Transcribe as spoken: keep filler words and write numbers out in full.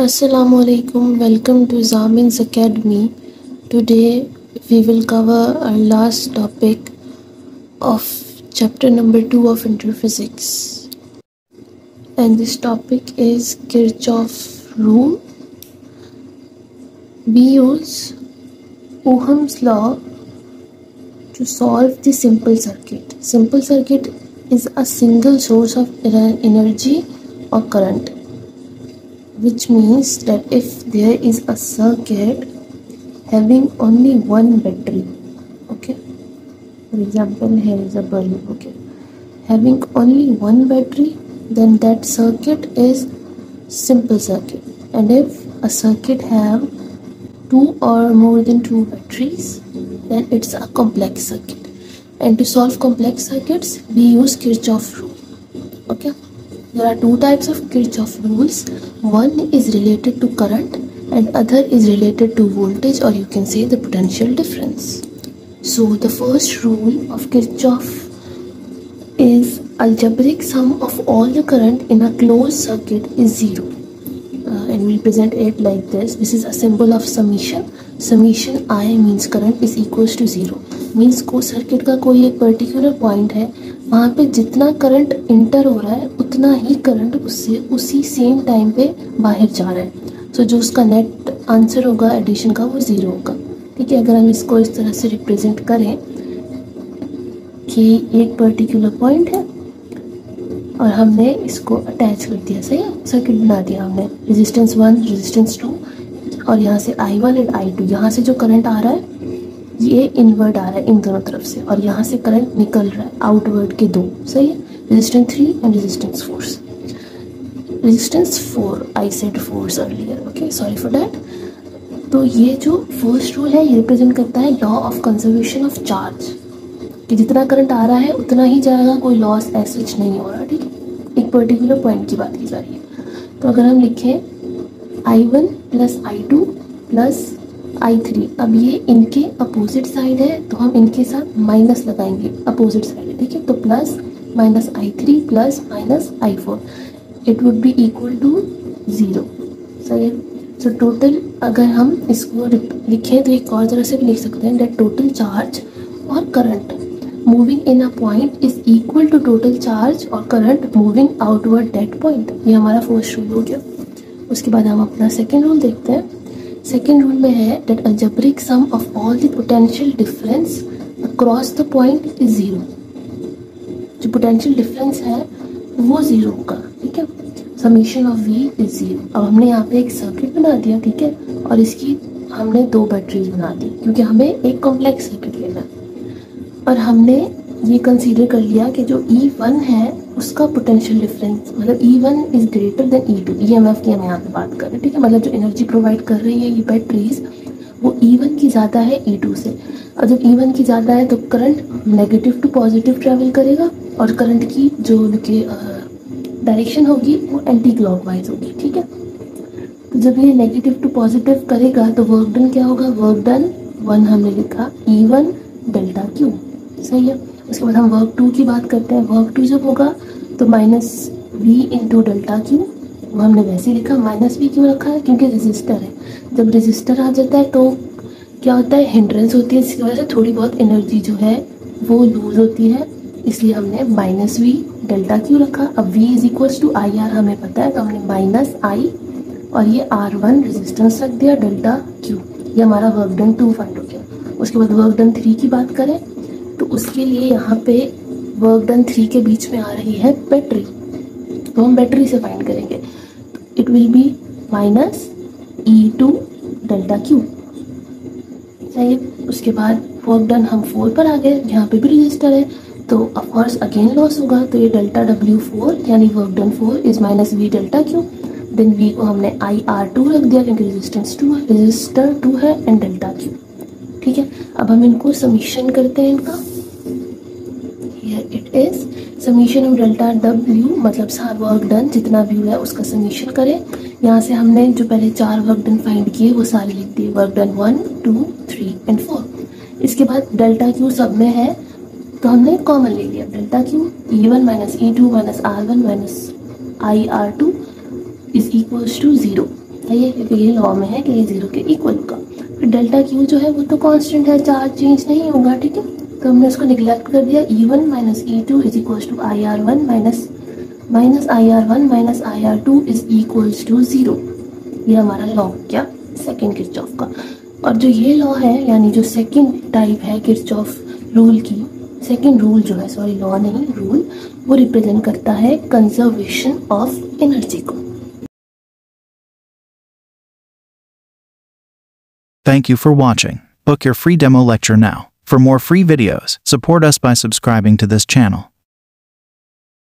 Assalamualaikum, welcome to Zamin's Academy. Today we will cover our last topic of chapter number two of Introphysics. And this topic is Kirchhoff's rule. We use Ohm's law to solve the simple circuit. Simple circuit is a single source of energy or current, which means that if there is a circuit having only one battery, okay, for example here is a bulb, okay, having only one battery, then that circuit is simple circuit. And if a circuit have two or more than two batteries, then it's a complex circuit. And to solve complex circuits, we use Kirchhoff's rule, okay. There are two types of Kirchhoff's rules. One is related to current and other is related to voltage, or you can say the potential difference. So the first rule of Kirchhoff is algebraic sum of all the current in a closed circuit is zero. Uh, and we present it like this. This is a symbol of summation. Summation I means current is equals to zero. Means को circuit का कोई एक particular point है, वहाँ पे जितना current enter हो रहा है उतना ही करंट उससे उसी सेम टाइम पे बाहर जा रहा है. सो so, जो उसका नेट आंसर होगा एडिशन का वो ज़ीरो होगा. ठीक है, अगर हम इसको इस तरह से रिप्रेजेंट करें कि एक पर्टिकुलर पॉइंट है और हमने इसको अटैच कर दिया, सही है, सर्किट बना दिया हमने, रेजिस्टेंस वन, रेजिस्टेंस टू, और यहाँ से I one and I two. यहाँ से जो करंट आ रहा है ये इनवर्ड आ रहा है इन दोनों तरफ से, और यहाँ से करंट निकल रहा है आउटवर्ड के दो, सही है, resistance three and resistance four. Resistance four I said force earlier, okay, sorry for that. तो ये जो फर्स्ट रूल है ये रिप्रेजेंट करता है law of conservation of charge, कि जितना करंट आ रहा है उतना ही जाएगा, कोई लॉस एस विच नहीं हो रहा. ठीक है, एक पर्टिकुलर पॉइंट की बात की जा रही है. तो अगर हम लिखें I one plus I two plus I three, अब ये इनके अपोजिट साइड है तो हम इनके साथ माइनस लगाएंगे, अपोजिट साइड है, ठीक है. तो plus minus I three plus minus I four, it would be equal to zero, सही है. सो टोटल अगर हम इसको लिखें तो एक और तरह से भी लिख सकते हैं, डेट टोटल चार्ज और current moving in a point is equal to total charge और current moving outward that point. ये हमारा फर्स्ट रूल हो गया. उसके बाद हम अपना सेकेंड रूल देखते हैं. सेकेंड रूल में है that algebraic sum of all the potential difference across the point is zero. जो पोटेंशियल डिफरेंस है वो ज़ीरो का, ठीक है, summation of V is zero. अब हमने यहाँ पे एक सर्किट बना दिया, ठीक है, और इसकी हमने दो बैटरीज बना दी क्योंकि हमें एक कॉम्प्लेक्स सर्किट लेना है, और हमने ये कंसीडर कर लिया कि जो ई वन है उसका पोटेंशियल डिफरेंस, मतलब E one is greater than E two. E M F की हम यहाँ पे बात कर रहे हैं, ठीक है, मतलब जो एनर्जी प्रोवाइड कर रही है ये बैटरीज वो ई वन की ज़्यादा है ई टू से, और जब ई वन की ज़्यादा है तो current negative to positive travel करेगा, और करंट की जो उनकी डायरेक्शन होगी वो एंटी क्लॉक वाइज होगी, ठीक है. तो जब ये नेगेटिव टू पॉजिटिव करेगा तो वर्क डन क्या होगा, वर्क डन वन हमने लिखा ई वन डेल्टा क्यू, सही है. उसके बाद हम वर्क टू की बात करते हैं. वर्क टू जब होगा तो minus V into delta Q, वो हमने वैसे ही लिखा. माइनस वी क्यों रखा है, क्योंकि रेजिस्टर है, जब रेजिस्टर आ जाता है तो क्या होता है, हिंड्रेंस होती है, जिसकी वजह से थोड़ी बहुत एनर्जी जो है वो लूज होती है, इसलिए हमने माइनस वी डेल्टा क्यू रखा. अब V is equals to I R हमें पता है, तो हमने माइनस आई और ये आर वन रेजिस्टेंस रख दिया डेल्टा क्यू. ये हमारा वर्क डन टू फाइंड हो गया. उसके बाद वर्क डन थ्री की बात करें तो उसके लिए यहाँ पे वर्क डन थ्री के बीच में आ रही है बैटरी, तो हम बैटरी से फाइंड करेंगे. It will be minus E two delta Q, सही. उसके बाद वर्क डन हम फोर पर आ गए, यहाँ पे भी रजिस्टर है तो अफकोर्स अगेन लॉस होगा, तो ये डेल्टा डब्ल्यू फोर यानी work done four is minus V delta Q. Then V को हमने आई आर टू रख दिया क्योंकि रजिस्टेंस टू है, रजिस्टर टू है एंड डेल्टा क्यू, ठीक है. अब हम इनको समीशन करते हैं इनका. It is summation of delta W, मतलब सारा वर्क डन जितना भी हुआ है उसका समीशन करें. यहाँ से हमने जो पहले चार वर्क डन फाइंड किए वो सारे लिख दिए, work done one two three and four. इसके बाद डेल्टा क्यू सब में है तो हमने कॉमन ले लिया, delta Q E one minus E two minus R one minus I R two is equals to zero, है, ये ये लॉ में है कि ये जीरो के इक्वल होगा। फिर डेल्टा क्यू जो है वो तो कांस्टेंट है, चार्ज चेंज नहीं होगा, ठीक है। तो हमने उसको निगलेक्ट कर दिया। E one minus E two is equals to I R one minus minus I R one minus I R two is equals to zero. ये हमारा लॉ क्या सेकेंड किर्चॉफ का। और जो ये लॉ है यानी जो सेकेंड टाइप है किर्चॉफ रूल की, सेकेंड रूल जो है, सॉरी लॉ नहीं रूल, वो रिप्रेजेंट करता है कंजर्वेशन ऑफ एनर्जी को। Thank you for watching. Book your free demo lecture now. For more free videos, support us by subscribing to this channel.